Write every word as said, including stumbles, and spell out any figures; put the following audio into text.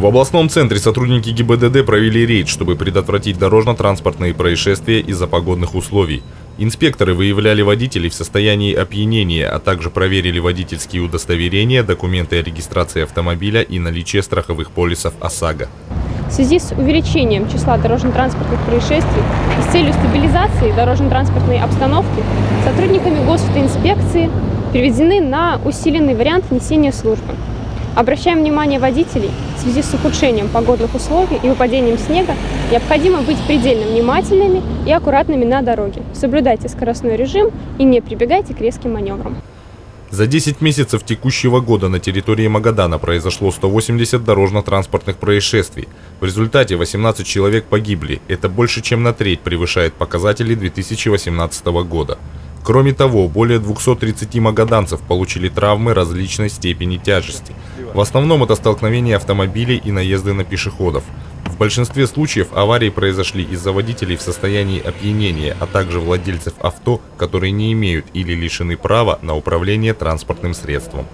В областном центре сотрудники ГИБДД провели рейд, чтобы предотвратить дорожно-транспортные происшествия из-за погодных условий. Инспекторы выявляли водителей в состоянии опьянения, а также проверили водительские удостоверения, документы о регистрации автомобиля и наличие страховых полисов ОСАГО. В связи с увеличением числа дорожно-транспортных происшествий и с целью стабилизации дорожно-транспортной обстановки сотрудниками госавтоинспекции переведены на усиленный вариант несения службы. Обращаем внимание водителей, в связи с ухудшением погодных условий и выпадением снега необходимо быть предельно внимательными и аккуратными на дороге. Соблюдайте скоростной режим и не прибегайте к резким маневрам. За десять месяцев текущего года на территории Магадана произошло сто восемьдесят дорожно-транспортных происшествий. В результате восемнадцать человек погибли. Это больше чем на треть превышает показатели две тысячи восемнадцатого года. Кроме того, более двухсот тридцати магаданцев получили травмы различной степени тяжести. В основном это столкновения автомобилей и наезды на пешеходов. В большинстве случаев аварии произошли из-за водителей в состоянии опьянения, а также владельцев авто, которые не имеют или лишены права на управление транспортным средством.